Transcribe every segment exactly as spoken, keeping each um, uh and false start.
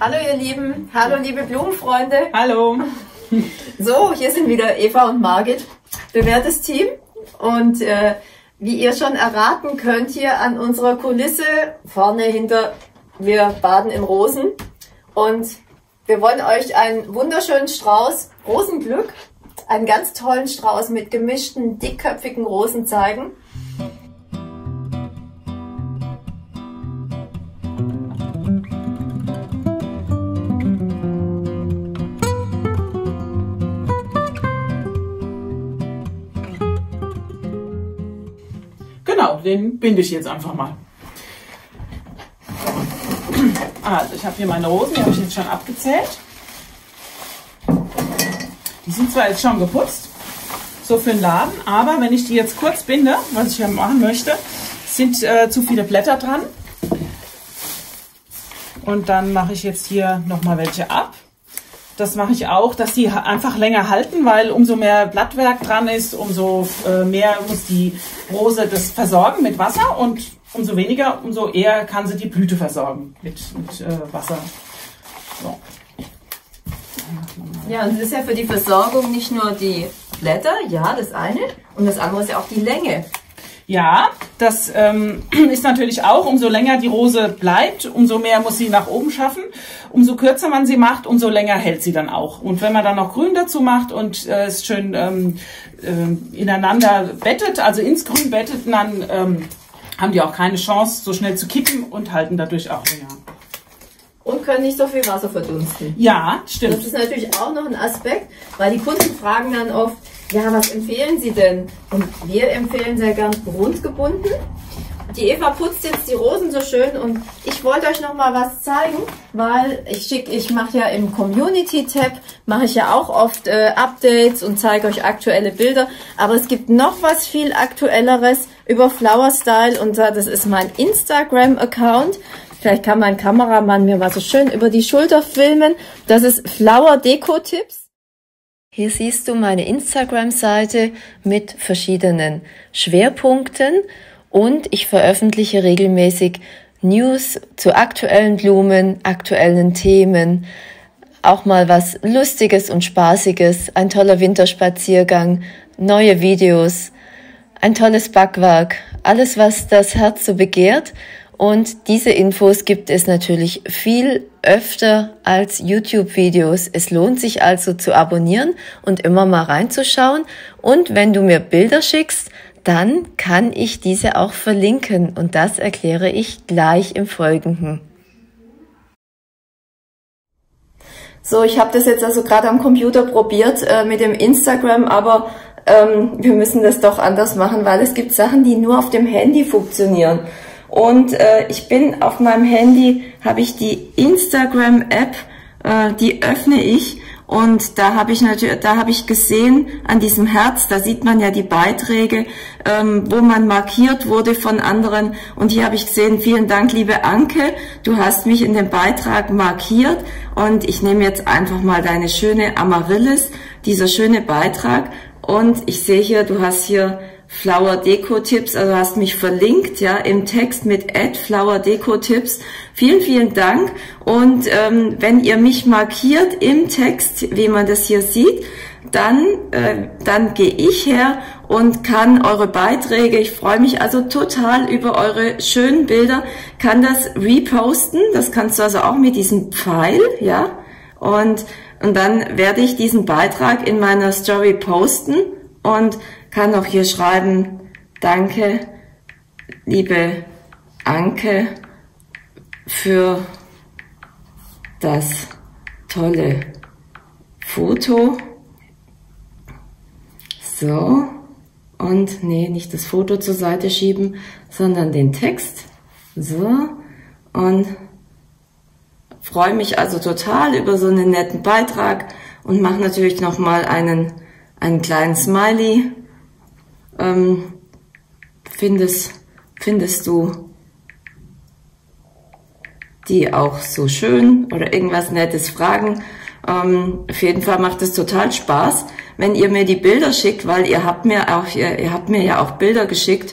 Hallo ihr Lieben, hallo liebe Blumenfreunde. Hallo. So, hier sind wieder Eva und Margit, bewährtes Team. Und äh, wie ihr schon erraten könnt, hier an unserer Kulisse, vorne hinter, wir baden in Rosen. Und wir wollen euch einen wunderschönen Strauß Rosenglück, einen ganz tollen Strauß mit gemischten, dickköpfigen Rosen zeigen. Genau, den binde ich jetzt einfach mal. Also ich habe hier meine Rosen, die habe ich jetzt schon abgezählt. Die sind zwar jetzt schon geputzt, so für den Laden, aber wenn ich die jetzt kurz binde, was ich ja machen möchte, sind äh, zu viele Blätter dran. Und dann mache ich jetzt hier nochmal welche ab. Das mache ich auch, dass die einfach länger halten, weil umso mehr Blattwerk dran ist, umso mehr muss die Rose das versorgen mit Wasser und umso weniger, umso eher kann sie die Blüte versorgen mit, mit äh, Wasser. So. Ja, und das ist ja für die Versorgung nicht nur die Blätter, ja, das eine, und das andere ist ja auch die Länge. Ja, das ähm, ist natürlich auch, umso länger die Rose bleibt, umso mehr muss sie nach oben schaffen. Umso kürzer man sie macht, umso länger hält sie dann auch. Und wenn man dann noch Grün dazu macht und äh, es schön ähm, äh, ineinander bettet, also ins Grün bettet, dann ähm, haben die auch keine Chance, so schnell zu kippen und halten dadurch auch länger. Und können nicht so viel Wasser verdunsten. Ja, stimmt. Das ist natürlich auch noch ein Aspekt, weil die Kunden fragen dann oft, ja, was empfehlen Sie denn? Und wir empfehlen sehr gern rundgebunden. Die Eva putzt jetzt die Rosen so schön und ich wollte euch noch mal was zeigen, weil ich schicke, ich mache ja im Community-Tab, mache ich ja auch oft äh, Updates und zeige euch aktuelle Bilder. Aber es gibt noch was viel Aktuelleres über Flower Style und das ist mein Instagram-Account. Vielleicht kann mein Kameramann mir mal so schön über die Schulter filmen. Das ist Flower Deko-Tipps. Hier siehst du meine Instagram-Seite mit verschiedenen Schwerpunkten und ich veröffentliche regelmäßig News zu aktuellen Blumen, aktuellen Themen, auch mal was Lustiges und Spaßiges, ein toller Winterspaziergang, neue Videos, ein tolles Backwerk, alles was das Herz so begehrt. Und diese Infos gibt es natürlich viel öfter als YouTube-Videos. Es lohnt sich also zu abonnieren und immer mal reinzuschauen. Und wenn du mir Bilder schickst, dann kann ich diese auch verlinken. Und das erkläre ich gleich im Folgenden. So, ich habe das jetzt also gerade am Computer probiert äh, mit dem Instagram, aber ähm, wir müssen das doch anders machen, weil es gibt Sachen, die nur auf dem Handy funktionieren. Und äh, ich bin auf meinem Handy, habe ich die Instagram-App, äh, die öffne ich und da habe ich natürlich, da habe ich gesehen an diesem Herz, da sieht man ja die Beiträge, ähm, wo man markiert wurde von anderen. Und hier habe ich gesehen, vielen Dank, liebe Anke, du hast mich in dem Beitrag markiert und ich nehme jetzt einfach mal deine schöne Amaryllis, dieser schöne Beitrag. Und ich sehe hier, du hast hier Flower Deko-Tipps, also hast mich verlinkt, ja, im Text mit Flower Deko-Tipps. Vielen, vielen Dank. Und ähm, wenn ihr mich markiert im Text, wie man das hier sieht, dann, äh, dann gehe ich her und kann eure Beiträge, ich freue mich also total über eure schönen Bilder, kann das reposten. Das kannst du also auch mit diesem Pfeil, ja. Und, und dann werde ich diesen Beitrag in meiner Story posten und kann auch hier schreiben, danke, liebe Anke, für das tolle Foto. So, und nee, nicht das Foto zur Seite schieben, sondern den Text. So, und freue mich also total über so einen netten Beitrag und mache natürlich nochmal einen, einen kleinen Smiley. Ähm, findest, findest du die auch so schön oder irgendwas Nettes fragen? Ähm, auf jeden Fall macht es total Spaß, wenn ihr mir die Bilder schickt, weil ihr habt mir auch ihr, ihr habt mir ja auch Bilder geschickt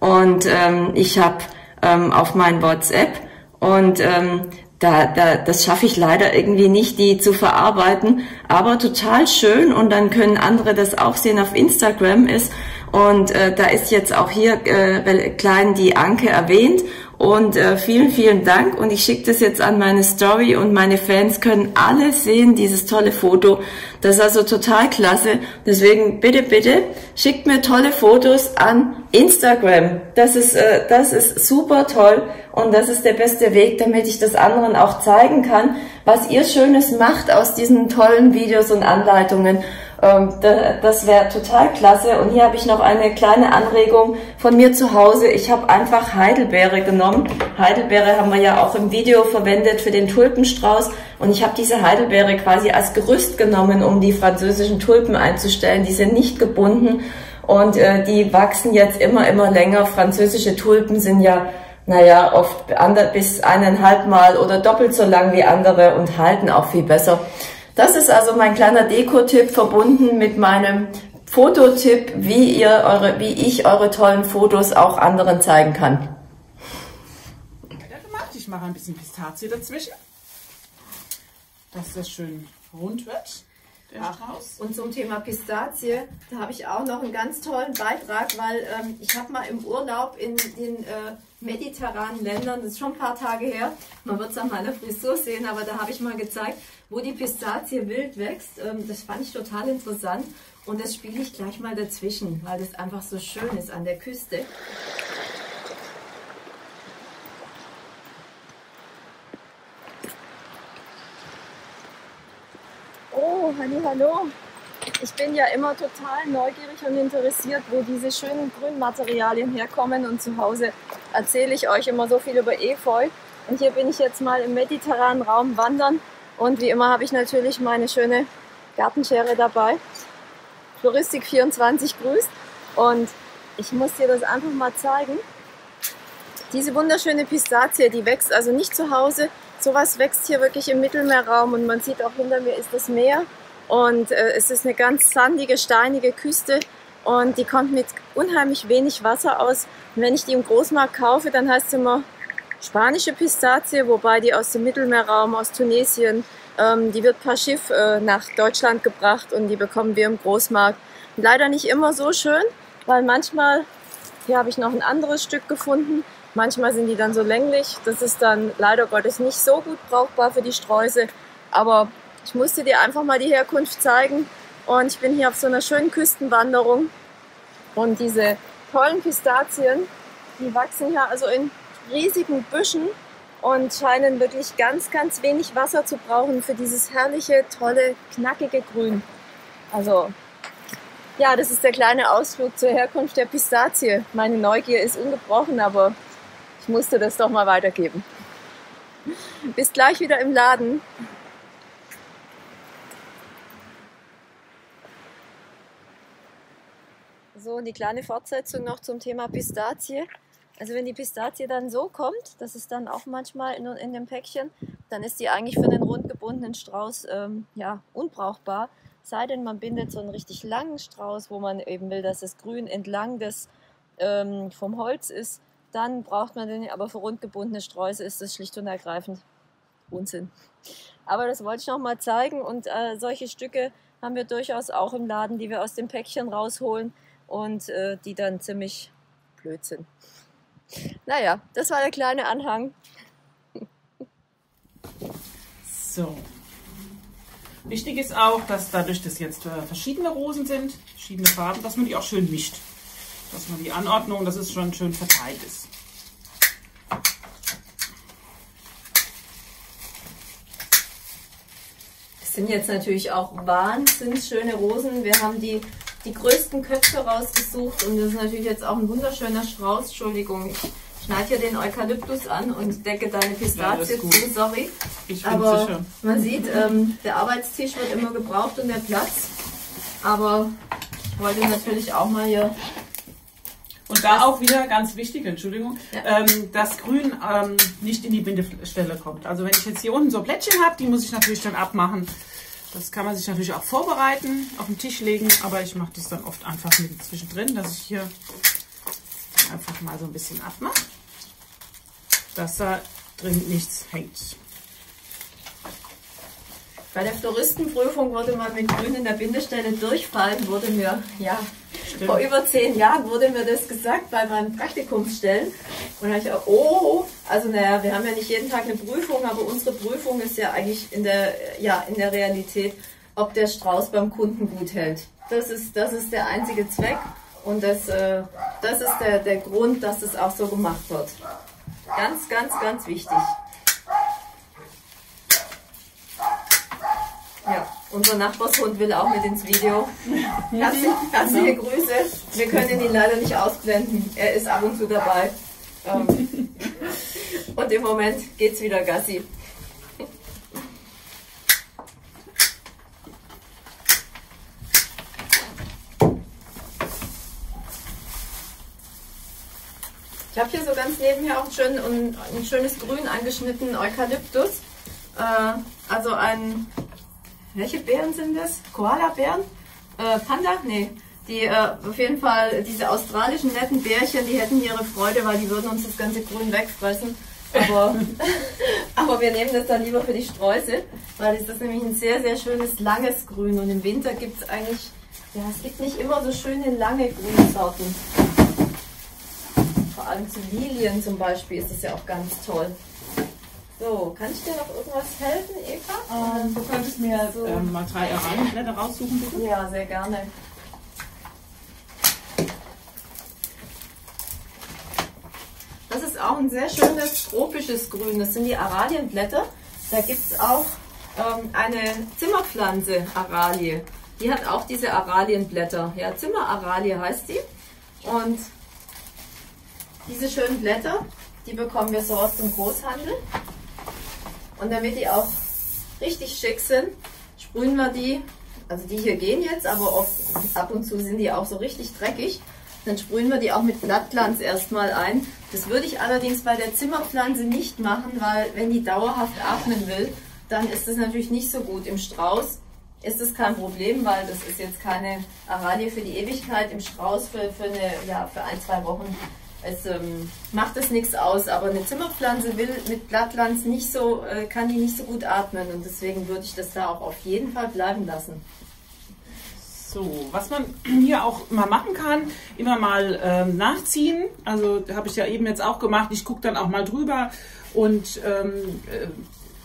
und ähm, ich habe ähm, auf mein WhatsApp und ähm, Da, da, das schaffe ich leider irgendwie nicht, die zu verarbeiten, aber total schön, und dann können andere das auch sehen auf Instagram ist. Und äh, da ist jetzt auch hier äh, klein die Anke erwähnt, und äh, vielen, vielen Dank, und ich schicke das jetzt an meine Story, und meine Fans können alle sehen, dieses tolle Foto. Das ist also total klasse, deswegen bitte, bitte schickt mir tolle Fotos an Instagram. Das ist, äh, das ist super toll, und das ist der beste Weg, damit ich das anderen auch zeigen kann, was ihr Schönes macht aus diesen tollen Videos und Anleitungen. Das wäre total klasse. Und hier habe ich noch eine kleine Anregung von mir zu Hause. Ich habe einfach Heidelbeere genommen. Heidelbeere haben wir ja auch im Video verwendet für den Tulpenstrauß. Und ich habe diese Heidelbeere quasi als Gerüst genommen, um die französischen Tulpen einzustellen. Die sind nicht gebunden, und äh, die wachsen jetzt immer, immer länger. Französische Tulpen sind ja, naja, oft bis eineinhalb Mal oder doppelt so lang wie andere und halten auch viel besser. Das ist also mein kleiner Deko-Tipp, verbunden mit meinem Fototipp, wie ihr eure, wie ich eure tollen Fotos auch anderen zeigen kann. Ich mache ein bisschen Pistazie dazwischen, dass das schön rund wird. Strauß. Und zum Thema Pistazie, da habe ich auch noch einen ganz tollen Beitrag, weil ähm, ich habe mal im Urlaub in den äh, mediterranen Ländern, das ist schon ein paar Tage her, man wird es an meiner Frisur sehen, aber da habe ich mal gezeigt, wo die Pistazie wild wächst. Ähm, das fand ich total interessant, und das spiele ich gleich mal dazwischen, weil das einfach so schön ist an der Küste. Oh, hallo, hallo. Ich bin ja immer total neugierig und interessiert, wo diese schönen Grünmaterialien herkommen, und zu Hause erzähle ich euch immer so viel über Efeu. Und hier bin ich jetzt mal im mediterranen Raum wandern, und wie immer habe ich natürlich meine schöne Gartenschere dabei. Floristik vierundzwanzig grüßt, und ich muss dir das einfach mal zeigen. Diese wunderschöne Pistazie, die wächst also nicht zu Hause. Sowas wächst hier wirklich im Mittelmeerraum, und man sieht auch, hinter mir ist das Meer, und äh, es ist eine ganz sandige, steinige Küste, und die kommt mit unheimlich wenig Wasser aus. Und wenn ich die im Großmarkt kaufe, dann heißt es immer spanische Pistazie, wobei die aus dem Mittelmeerraum, aus Tunesien, ähm, die wird per Schiff äh, nach Deutschland gebracht, und die bekommen wir im Großmarkt. Leider nicht immer so schön, weil manchmal, hier habe ich noch ein anderes Stück gefunden, manchmal sind die dann so länglich, das ist dann leider Gottes nicht so gut brauchbar für die Sträuße. Aber ich musste dir einfach mal die Herkunft zeigen, und ich bin hier auf so einer schönen Küstenwanderung, und diese tollen Pistazien, die wachsen hier also in riesigen Büschen und scheinen wirklich ganz, ganz wenig Wasser zu brauchen für dieses herrliche, tolle, knackige Grün. Also ja, das ist der kleine Ausflug zur Herkunft der Pistazie. Meine Neugier ist ungebrochen, aber ich musste das doch mal weitergeben. Bis gleich wieder im Laden. So, und die kleine Fortsetzung noch zum Thema Pistazie. Also wenn die Pistazie dann so kommt, das ist dann auch manchmal in, in dem Päckchen, dann ist die eigentlich für den rund gebundenen Strauß ähm, ja, unbrauchbar. Sei denn, man bindet so einen richtig langen Strauß, wo man eben will, dass das Grün entlang des, ähm, vom Holz ist. Dann braucht man den, aber für rundgebundene Sträuße ist das schlicht und ergreifend Unsinn. Aber das wollte ich noch mal zeigen, und äh, solche Stücke haben wir durchaus auch im Laden, die wir aus dem Päckchen rausholen und äh, die dann ziemlich blöd sind. Naja, das war der kleine Anhang. So. Wichtig ist auch, dass dadurch, dass jetzt verschiedene Rosen sind, verschiedene Farben, dass man die auch schön mischt. Dass man die Anordnung, dass es schon schön verteilt ist. Das sind jetzt natürlich auch wahnsinnig schöne Rosen. Wir haben die, die größten Köpfe rausgesucht, und das ist natürlich jetzt auch ein wunderschöner Strauß. Entschuldigung, ich schneide hier den Eukalyptus an und decke deine Pistazie zu, ja, sorry. Ich Aber so schön. Man sieht, ähm, der Arbeitstisch wird immer gebraucht und der Platz. Aber ich wollte natürlich auch mal hier... Und da auch wieder ganz wichtig, Entschuldigung, ja. ähm, dass Grün ähm, nicht in die Bindestelle kommt. Also wenn ich jetzt hier unten so Plättchen habe, die muss ich natürlich dann abmachen. Das kann man sich natürlich auch vorbereiten, auf den Tisch legen, aber ich mache das dann oft einfach mit zwischendrin, dass ich hier einfach mal so ein bisschen abmache, dass da drin nichts hängt. Bei der Floristenprüfung wurde man mit grün in der Bindestelle durchfallen, wurde mir, ja, stimmt. Vor über zehn Jahren wurde mir das gesagt bei meinen Praktikumsstellen. Und da habe ich auch, oh, also naja, wir haben ja nicht jeden Tag eine Prüfung, aber unsere Prüfung ist ja eigentlich in der, ja, in der Realität, ob der Strauß beim Kunden gut hält. Das ist, das ist der einzige Zweck und das, äh, das ist der, der Grund, dass es auch so gemacht wird. Ganz, ganz, ganz wichtig. Ja, unser Nachbarshund will auch mit ins Video. Herzlich, herzliche Grüße. Wir können ihn leider nicht ausblenden. Er ist ab und zu dabei. Und im Moment geht's wieder Gassi. Ich habe hier so ganz nebenher auch schön ein, ein schönes Grün angeschnitten, Eukalyptus. Äh, also ein, welche Beeren sind das? Koala-Beeren? Äh, Panda? Nee. Die äh, auf jeden Fall, diese australischen netten Bärchen, die hätten ihre Freude, weil die würden uns das ganze Grün wegfressen. Aber, aber wir nehmen das dann lieber für die Sträuße, weil es ist nämlich ein sehr, sehr schönes, langes Grün. Und im Winter gibt es eigentlich, ja, es gibt nicht immer so schöne, lange Grünsorten. Vor allem zu Lilien zum Beispiel ist das ja auch ganz toll. So, kann ich dir noch irgendwas helfen, Eva? Ähm, du könntest mir so ähm, mal drei Aralienblätter raussuchen, bitte. Ja, sehr gerne. Das ist auch ein sehr schönes tropisches Grün. Das sind die Aralienblätter. Da gibt es auch ähm, eine Zimmerpflanze, Aralie. Die hat auch diese Aralienblätter. Ja, Zimmeralie heißt die. Und diese schönen Blätter, die bekommen wir so aus dem Großhandel. Und damit die auch richtig schick sind, sprühen wir die, also die hier gehen jetzt, aber oft, ab und zu sind die auch so richtig dreckig. Dann sprühen wir die auch mit Blattglanz erstmal ein. Das würde ich allerdings bei der Zimmerpflanze nicht machen, weil wenn die dauerhaft atmen will, dann ist das natürlich nicht so gut. Im Strauß ist das kein Problem, weil das ist jetzt keine Aralie für die Ewigkeit, im Strauß für, für, eine, ja, für ein, zwei Wochen. Es ähm, macht es nichts aus, aber eine Zimmerpflanze will mit Blattglanz nicht so, äh, kann die nicht so gut atmen und deswegen würde ich das da auch auf jeden Fall bleiben lassen. So, was man hier auch mal machen kann, immer mal ähm, nachziehen. Also habe ich ja eben jetzt auch gemacht. Ich gucke dann auch mal drüber und ähm, äh,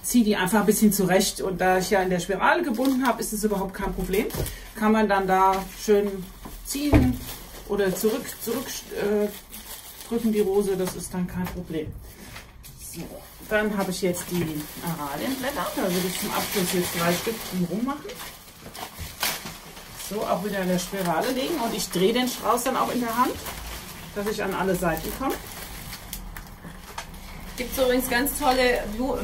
ziehe die einfach ein bisschen zurecht. Und da ich ja in der Spirale gebunden habe, ist es überhaupt kein Problem. Kann man dann da schön ziehen oder zurück, zurück. Äh, drücken die Rose, das ist dann kein Problem. So, dann habe ich jetzt die Aralienblätter, da würde ich zum Abschluss jetzt drei Stück drum machen. So, auch wieder in der Spirale legen und ich drehe den Strauß dann auch in der Hand, dass ich an alle Seiten komme. Es gibt übrigens ganz tolle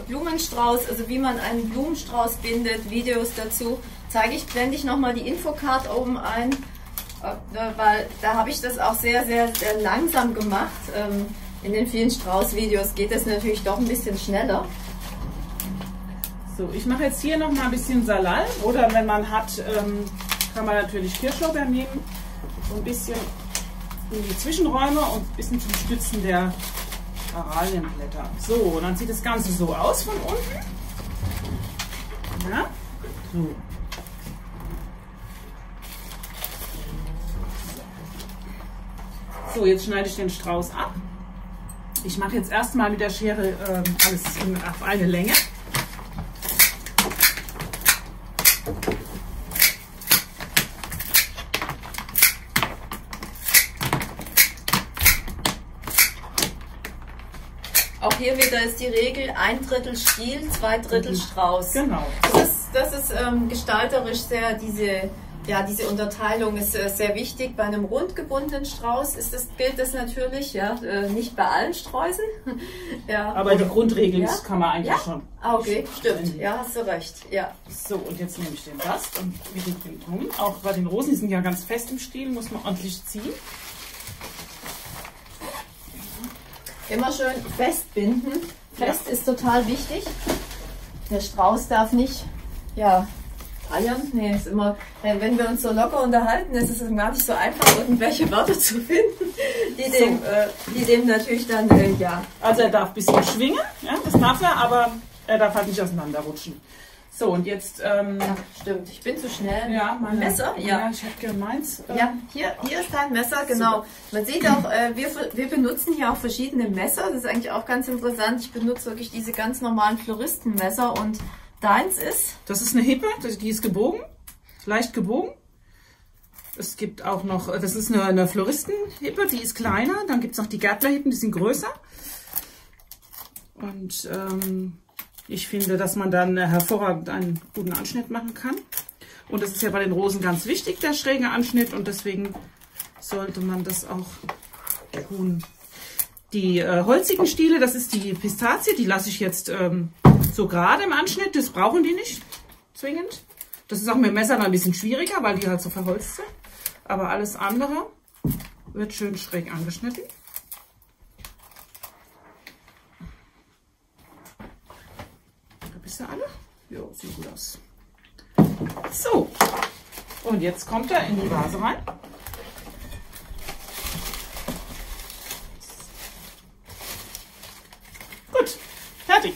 Blumenstrauß, also wie man einen Blumenstrauß bindet, Videos dazu. Zeige ich, blende ich nochmal die Infocard oben ein. Weil da habe ich das auch sehr, sehr, sehr langsam gemacht. In den vielen Straußvideos geht das natürlich doch ein bisschen schneller. So, ich mache jetzt hier noch mal ein bisschen Salal. Oder wenn man hat, kann man natürlich Kirschlorbeer nehmen. So ein bisschen in die Zwischenräume und ein bisschen zum Stützen der Aralienblätter. So, und dann sieht das Ganze so aus von unten. Ja, so. So, jetzt schneide ich den Strauß ab. Ich mache jetzt erstmal mit der Schere ähm, alles in, auf eine Länge. Auch hier wieder ist die Regel ein Drittel Stiel, zwei Drittel mhm. Strauß. Genau. Das, das ist ähm, gestalterisch sehr diese... Ja, diese Unterteilung ist sehr wichtig. Bei einem rund gebundenen Strauß ist das, gilt das natürlich, ja, nicht bei allen Sträußen. Ja. Aber die Grundregeln ja? kann man eigentlich ja? schon. Ah, okay, stimmt. Ja, hast du recht. Ja. So, und jetzt nehme ich den Bast und wickel den um. Auch bei den Rosen, die sind ja ganz fest im Stiel, muss man ordentlich ziehen. Immer schön festbinden. Fest ja. ist total wichtig. Der Strauß darf nicht, ja... Eiern? Nee, ist immer, wenn wir uns so locker unterhalten, ist es gar nicht so einfach, irgendwelche Wörter zu finden, die dem, so. äh, die dem natürlich dann, äh, ja. Also er darf ein bisschen schwingen, ja, das darf er, aber er darf halt nicht auseinanderrutschen. So, und jetzt... Ähm, Ach, stimmt, ich bin zu schnell. Ja, mein Messer. Ja, ich hab gemeins. Ähm, ja, hier, hier ist dein Messer, genau. Super. Man sieht auch, äh, wir, wir benutzen hier auch verschiedene Messer. Das ist eigentlich auch ganz interessant. Ich benutze wirklich diese ganz normalen Floristenmesser. Und deins ist... Das ist eine Hippe, die ist gebogen, leicht gebogen. Es gibt auch noch, das ist eine, eine Floristenhippe, die ist kleiner. Dann gibt es noch die Gärtlerhippen, die sind größer. Und... Ähm, ich finde, dass man dann hervorragend einen guten Anschnitt machen kann. Und das ist ja bei den Rosen ganz wichtig, der schräge Anschnitt. Und deswegen sollte man das auch tun. Die äh, holzigen Stiele, das ist die Pistazie. Die lasse ich jetzt ähm, so gerade im Anschnitt. Das brauchen die nicht zwingend. Das ist auch mit dem Messer dann ein bisschen schwieriger, weil die halt so verholzt sind. Aber alles andere wird schön schräg angeschnitten. Ist er alle? Ja, sieht gut aus. So, und jetzt kommt er in die Vase rein. Gut, fertig.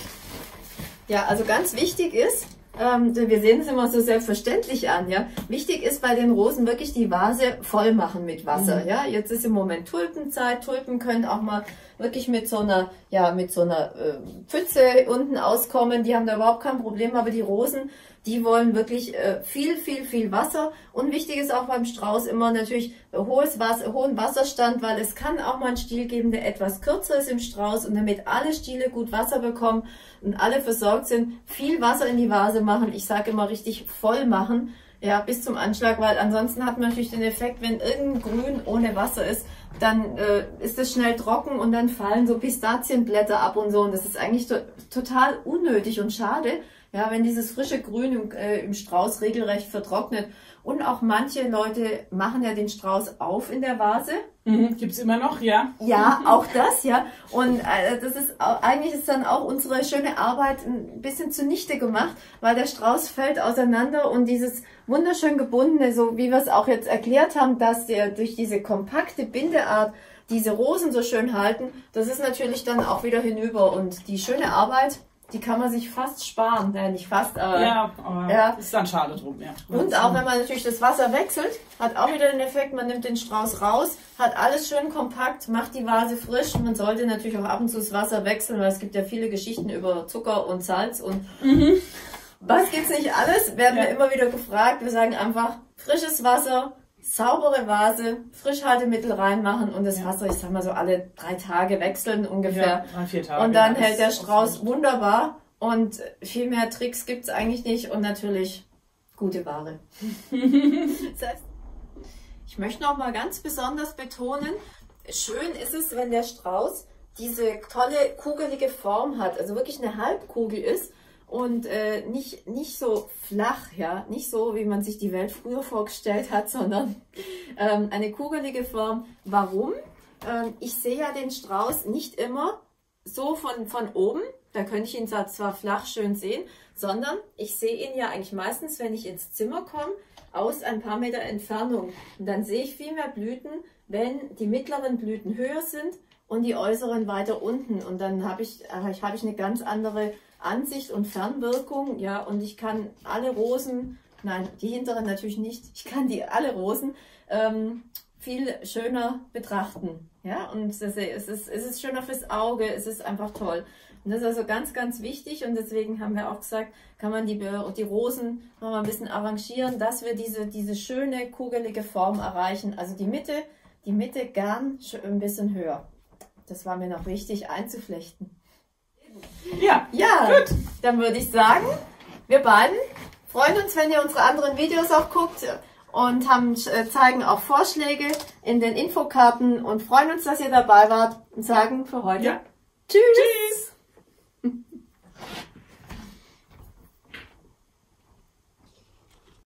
Ja, also ganz wichtig ist, ähm, wir sehen es immer so selbstverständlich an, ja. Wichtig ist bei den Rosen wirklich die Vase voll machen mit Wasser, mhm. ja. Jetzt ist im Moment Tulpenzeit, Tulpen können auch mal wirklich mit so einer, ja, mit so einer äh, Pfütze unten auskommen. Die haben da überhaupt kein Problem, aber die Rosen, die wollen wirklich äh, viel, viel, viel Wasser. Und wichtig ist auch beim Strauß immer natürlich äh, hohes Wasser, hohen Wasserstand, weil es kann auch mal einen Stiel geben, der etwas kürzer ist im Strauß. Und damit alle Stiele gut Wasser bekommen und alle versorgt sind, viel Wasser in die Vase machen. Ich sage immer richtig voll machen, ja, bis zum Anschlag, weil ansonsten hat man natürlich den Effekt, wenn irgendein Grün ohne Wasser ist, dann äh, ist es schnell trocken und dann fallen so Pistazienblätter ab und so. Und das ist eigentlich to total unnötig und schade, ja, wenn dieses frische Grün im, äh, im Strauß regelrecht vertrocknet. Und auch manche Leute machen ja den Strauß auf in der Vase. Mhm, gibt es immer noch, ja. Ja, auch das, ja. Und äh, das ist eigentlich ist dann auch unsere schöne Arbeit ein bisschen zunichte gemacht, weil der Strauß fällt auseinander und dieses wunderschön gebundene, so wie wir es auch jetzt erklärt haben, dass der durch diese kompakte Bindeart diese Rosen so schön halten, das ist natürlich dann auch wieder hinüber. Und die schöne Arbeit, die kann man sich fast sparen. Ja, nicht fast, aber... Ja, aber ja. Ist dann schade drum, ja. Und auch wenn man natürlich das Wasser wechselt, hat auch wieder den Effekt, man nimmt den Strauß raus, hat alles schön kompakt, macht die Vase frisch. Man sollte natürlich auch ab und zu das Wasser wechseln, weil es gibt ja viele Geschichten über Zucker und Salz und... Mhm. Was gibt's nicht alles? Werden ja. wir immer wieder gefragt. Wir sagen einfach, frisches Wasser, saubere Vase, Frischhaltemittel reinmachen und das ja. Wasser, ich sag mal so, alle drei Tage wechseln ungefähr. Ja, drei, vier Tage. Und dann ja, hält der Strauß wunderbar und viel mehr Tricks gibt's eigentlich nicht und natürlich gute Ware. Das heißt, ich möchte noch mal ganz besonders betonen, schön ist es, wenn der Strauß diese tolle kugelige Form hat, also wirklich eine Halbkugel ist. Und äh, nicht, nicht so flach, ja, nicht so, wie man sich die Welt früher vorgestellt hat, sondern ähm, eine kugelige Form. Warum? Ähm, ich sehe ja den Strauß nicht immer so von, von oben, da könnte ich ihn zwar flach schön sehen, sondern ich sehe ihn ja eigentlich meistens, wenn ich ins Zimmer komme, aus ein paar Meter Entfernung. Und dann sehe ich viel mehr Blüten, wenn die mittleren Blüten höher sind und die äußeren weiter unten. Und dann habe ich, hab ich eine ganz andere Ansicht und Fernwirkung, ja, und ich kann alle Rosen, nein, die hinteren natürlich nicht, ich kann die alle Rosen ähm, viel schöner betrachten, ja, und es ist, es ist schöner fürs Auge, es ist einfach toll. Und das ist also ganz, ganz wichtig und deswegen haben wir auch gesagt, kann man die, die Rosen noch mal ein bisschen arrangieren, dass wir diese, diese schöne kugelige Form erreichen, also die Mitte, die Mitte gern ein bisschen höher. Das war mir noch wichtig einzuflechten. Ja, ja, gut. Dann würde ich sagen, wir beiden freuen uns, wenn ihr unsere anderen Videos auch guckt und haben, zeigen auch Vorschläge in den Infokarten und freuen uns, dass ihr dabei wart und sagen für heute ja. Tschüss. Tschüss.